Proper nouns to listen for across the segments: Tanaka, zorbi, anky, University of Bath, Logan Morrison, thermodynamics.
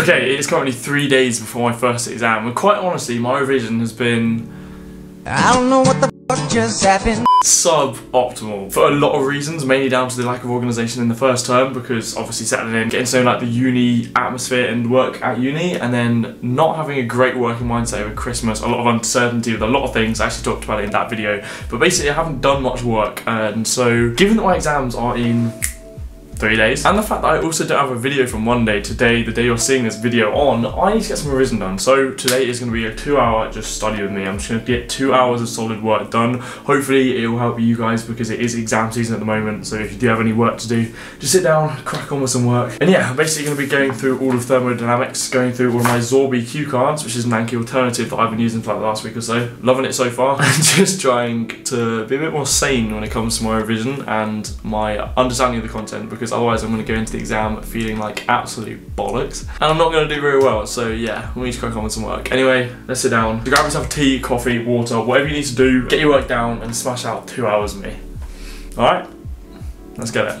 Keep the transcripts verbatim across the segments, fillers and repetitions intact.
Okay, it's currently three days before my first exam, and quite honestly, my revision has been... I don't know what the fuck just happened. Sub-optimal for a lot of reasons, mainly down to the lack of organisation in the first term, because obviously settling in, getting to know like the uni atmosphere and work at uni, and then not having a great working mindset over Christmas, a lot of uncertainty with a lot of things. I actually talked about it in that video, but basically I haven't done much work, and so given that my exams are in three days, and the fact that I also don't have a video from one day, today, the day you're seeing this video on, I need to get some revision done. So today is going to be a two hour just study with me. I'm just going to get two hours of solid work done. Hopefully it will help you guys because it is exam season at the moment. So if you do have any work to do, just sit down, crack on with some work. And yeah, I'm basically going to be going through all of thermodynamics, going through all of my Zorbi cue cards, which is an anky alternative that I've been using for like the last week or so. Loving it so far. I'm just trying to be a bit more sane when it comes to my revision and my understanding of the content, because otherwise I'm going to go into the exam feeling like absolute bollocks and I'm not going to do very well. So yeah, we need to crack on with some work. Anyway, let's sit down, grab yourself tea, coffee, water, whatever you need to do, get your work down and smash out two hours of me. Alright, let's get it.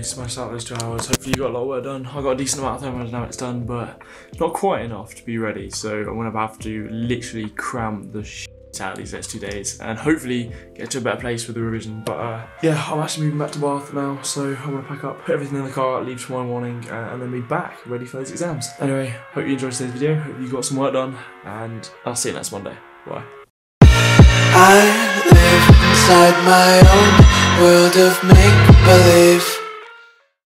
I smashed out those two hours. Hopefully you got a lot of work done. I got a decent amount of thermodynamics done, but not quite enough to be ready. So I'm gonna have to literally cram the shit out these next two days and hopefully get to a better place with the revision. But uh, yeah, I'm actually moving back to Bath now, so I'm gonna pack up, put everything in the car, leave tomorrow morning, uh, and then be back ready for those exams. Anyway, hope you enjoyed today's video. Hope you got some work done, and I'll see you next Monday. Bye. I live inside my own world of make-believe.